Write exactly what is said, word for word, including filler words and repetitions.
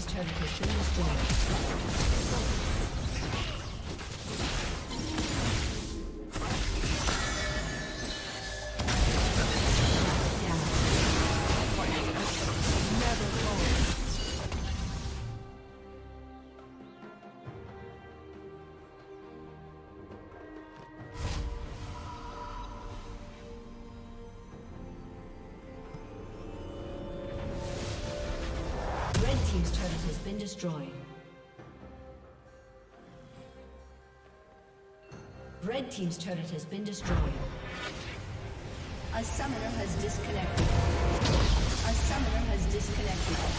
team's turret has been destroyed. Team's turret has been destroyed. Red team's turret has been destroyed. A summoner has disconnected. A summoner has disconnected.